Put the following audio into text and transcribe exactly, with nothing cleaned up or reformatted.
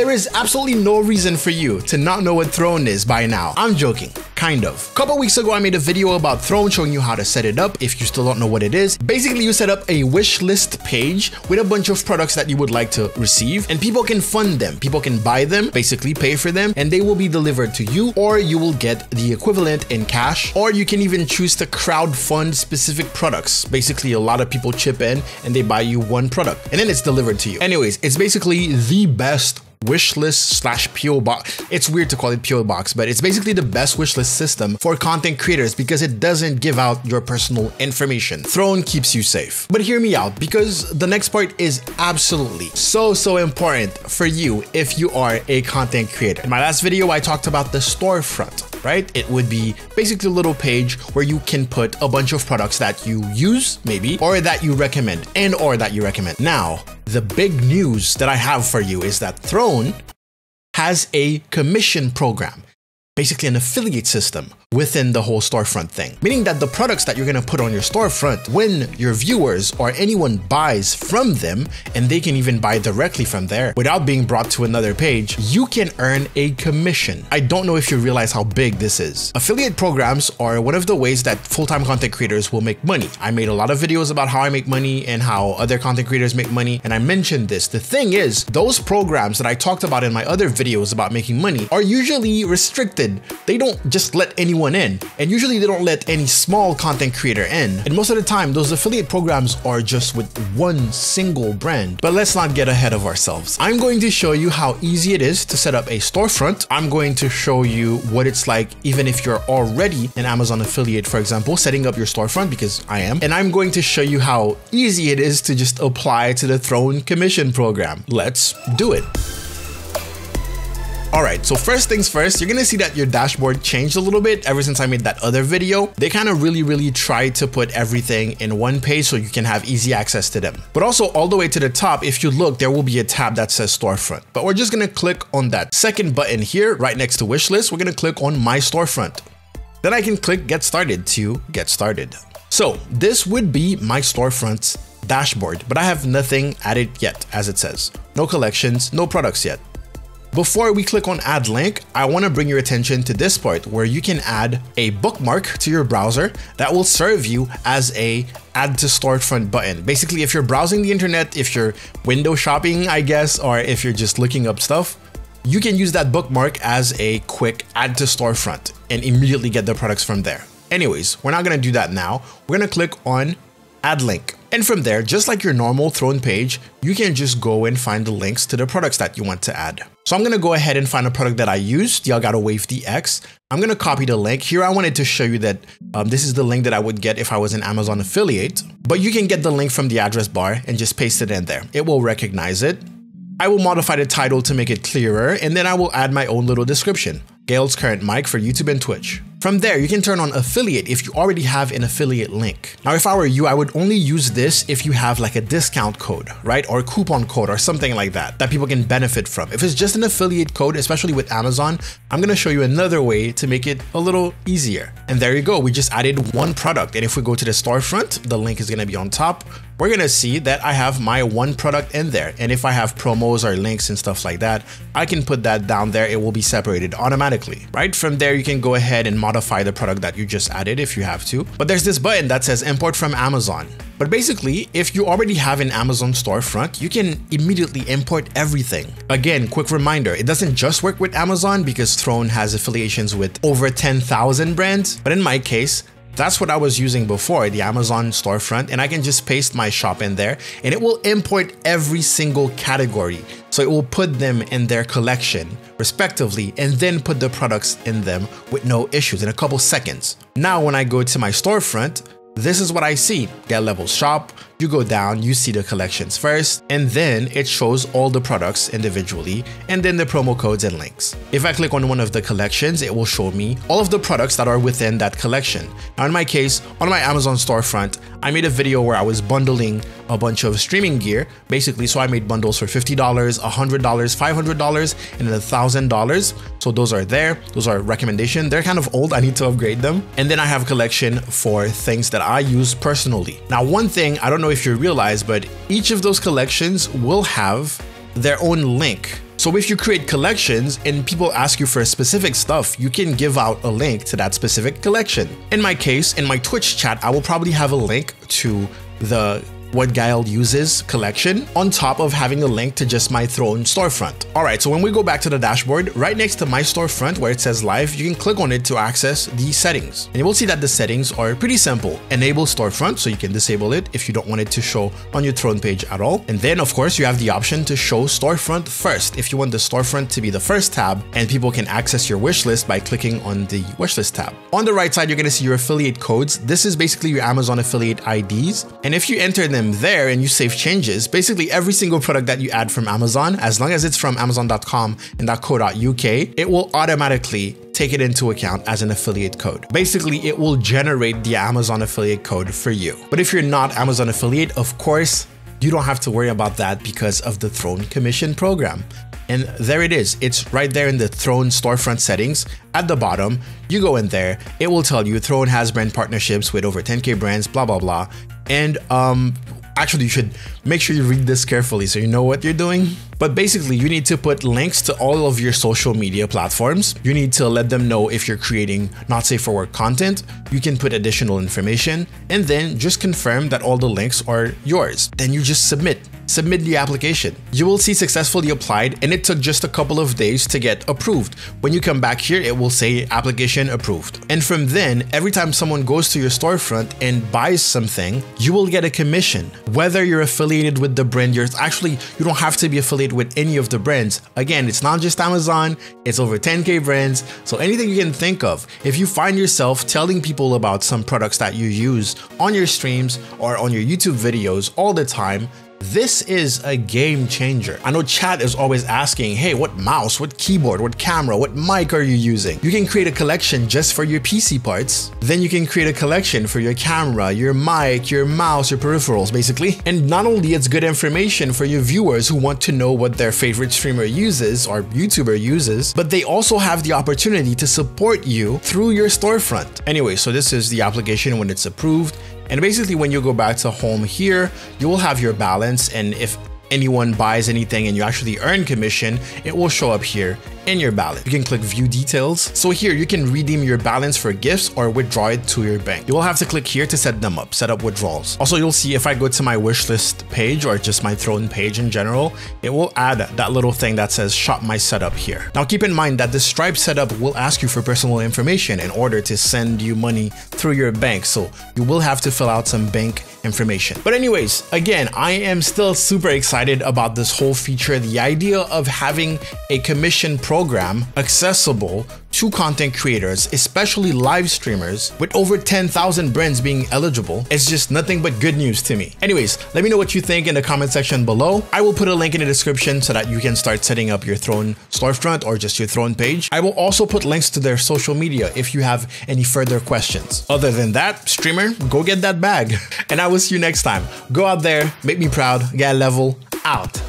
there is absolutely no reason for you to not know what Throne is by now. I'm joking, kind of. Couple weeks ago, I made a video about Throne showing you how to set it up if you still don't know what it is. Basically, you set up a wish list page with a bunch of products that you would like to receive, and people can fund them. People can buy them, basically pay for them, and they will be delivered to you, or you will get the equivalent in cash, or you can even choose to crowdfund specific products. Basically, a lot of people chip in and they buy you one product, and then it's delivered to you. Anyways, it's basically the best wishlist slash P O box. It's weird to call it P O box, but it's basically the best wishlist system for content creators because it doesn't give out your personal information. Throne keeps you safe. But hear me out, because the next part is absolutely so, so important for you if you are a content creator. In my last video, I talked about the storefront, right? It would be basically a little page where you can put a bunch of products that you use, maybe, or that you recommend, and or that you recommend. Now, the big news that I have for you is that Throne has a commission program, basically an affiliate system within the whole storefront thing, meaning that the products that you're going to put on your storefront, when your viewers or anyone buys from them, and they can even buy directly from there without being brought to another page, you can earn a commission. I don't know if you realize how big this is. Affiliate programs are one of the ways that full-time content creators will make money. I made a lot of videos about how I make money and how other content creators make money, and I mentioned this. The thing is, those programs that I talked about in my other videos about making money are usually restricted. They don't just let anyone in, and usually they don't let any small content creator in, and most of the time those affiliate programs are just with one single brand. But let's not get ahead of ourselves. I'm going to show you how easy it is to set up a storefront. I'm going to show you what it's like even if you're already an Amazon affiliate, for example, setting up your storefront, because I am, and I'm going to show you how easy it is to just apply to the Throne commission program. Let's do it. All right, so first things first, you're gonna see that your dashboard changed a little bit ever since I made that other video. They kind of really, really tried to put everything in one page so you can have easy access to them. But also all the way to the top, if you look, there will be a tab that says storefront. But we're just gonna click on that second button here, right next to wishlist. We're gonna click on my storefront. Then I can click get started to get started. So this would be my storefront's dashboard, but I have nothing added yet, as it says. No collections, no products yet. Before we click on add link, I want to bring your attention to this part where you can add a bookmark to your browser that will serve you as a add to storefront button. Basically, if you're browsing the internet, if you're window shopping, I guess, or if you're just looking up stuff, you can use that bookmark as a quick add to storefront and immediately get the products from there. Anyways, we're not going to do that now. We're going to click on add link. And from there, just like your normal Throne page, you can just go and find the links to the products that you want to add. So I'm going to go ahead and find a product that I used, the Elgato Wave D X. I'm going to copy the link here. I wanted to show you that um, this is the link that I would get if I was an Amazon affiliate, but you can get the link from the address bar and just paste it in there. It will recognize it. I will modify the title to make it clearer, and then I will add my own little description. Gael's current mic for YouTube and Twitch. From there, you can turn on affiliate if you already have an affiliate link. Now, if I were you, I would only use this if you have like a discount code, right? Or a coupon code or something like that, that people can benefit from. If it's just an affiliate code, especially with Amazon, I'm gonna show you another way to make it a little easier. And there you go, we just added one product. And if we go to the storefront, the link is gonna be on top. We're gonna see that I have my one product in there. And if I have promos or links and stuff like that, I can put that down there. It will be separated automatically, right? From there, you can go ahead and modify the product that you just added if you have to. But there's this button that says import from Amazon. But basically, if you already have an Amazon storefront, you can immediately import everything. Again, quick reminder, it doesn't just work with Amazon because Throne has affiliations with over ten thousand brands. But in my case, that's what I was using before, the Amazon storefront, and I can just paste my shop in there and it will import every single category. So it will put them in their collection respectively and then put the products in them with no issues in a couple seconds. Now, when I go to my storefront, this is what I see. Gael LEVEL shop, you go down, you see the collections first, and then it shows all the products individually and then the promo codes and links. If I click on one of the collections, it will show me all of the products that are within that collection. Now in my case, on my Amazon storefront, I made a video where I was bundling a bunch of streaming gear, basically. So I made bundles for fifty dollars, one hundred dollars, five hundred dollars, and one thousand dollars. So those are there. Those are recommendation. They're kind of old. I need to upgrade them. And then I have a collection for things that I use personally. Now, one thing, I don't know if you realize, but each of those collections will have their own link. So if you create collections and people ask you for specific stuff, you can give out a link to that specific collection. In my case, in my Twitch chat, I will probably have a link to the what Gael uses collection on top of having a link to just my Throne storefront. All right, so when we go back to the dashboard, right next to my storefront where it says live, you can click on it to access the settings. And you will see that the settings are pretty simple. Enable storefront, so you can disable it if you don't want it to show on your Throne page at all. And then of course you have the option to show storefront first if you want the storefront to be the first tab and people can access your wishlist by clicking on the wishlist tab. On the right side, you're gonna see your affiliate codes. This is basically your Amazon affiliate I Ds. And if you enter them there and you save changes, basically every single product that you add from Amazon, as long as it's from amazon dot com and .co dot U K, it will automatically take it into account as an affiliate code. Basically, it will generate the Amazon affiliate code for you. But if you're not Amazon affiliate, of course, you don't have to worry about that because of the Throne commission program. And there it is. It's right there in the Throne storefront settings at the bottom. You go in there, it will tell you Throne has brand partnerships with over ten K brands, blah, blah, blah. And um, actually, you should make sure you read this carefully so you know what you're doing. But basically, you need to put links to all of your social media platforms. You need to let them know if you're creating not safe for work content. You can put additional information and then just confirm that all the links are yours. Then you just submit. Submit the application. You will see successfully applied, and it took just a couple of days to get approved. When you come back here, it will say application approved. And from then, every time someone goes to your storefront and buys something, you will get a commission. Whether you're affiliated with the brand, you're actually, you don't have to be affiliated with any of the brands. Again, it's not just Amazon, it's over ten K brands. So anything you can think of, if you find yourself telling people about some products that you use on your streams or on your YouTube videos all the time, this is a game changer. I know chat is always asking, hey, what mouse, what keyboard, what camera, what mic are you using? You can create a collection just for your P C parts. Then you can create a collection for your camera, your mic, your mouse, your peripherals, basically. And not only it's good information for your viewers who want to know what their favorite streamer uses or YouTuber uses, but they also have the opportunity to support you through your storefront. Anyway, so this is the application when it's approved. And basically when you go back to home here, you will have your balance, and if anyone buys anything and you actually earn commission, it will show up here in your balance. You can click view details. So here you can redeem your balance for gifts or withdraw it to your bank. You will have to click here to set them up, set up withdrawals. Also, you'll see if I go to my wishlist page or just my Throne page in general, it will add that little thing that says shop my setup here. Now keep in mind that the Stripe setup will ask you for personal information in order to send you money through your bank. So you will have to fill out some bank information. But anyways, again, I am still super excited about this whole feature. The idea of having a commission program accessible to content creators, especially live streamers, with over ten thousand brands being eligible, it's just nothing but good news to me. Anyways, let me know what you think in the comment section below. I will put a link in the description so that you can start setting up your Throne storefront or just your Throne page. I will also put links to their social media if you have any further questions. Other than that, streamer, go get that bag. And I will see you next time. Go out there, make me proud. Gael Level, out.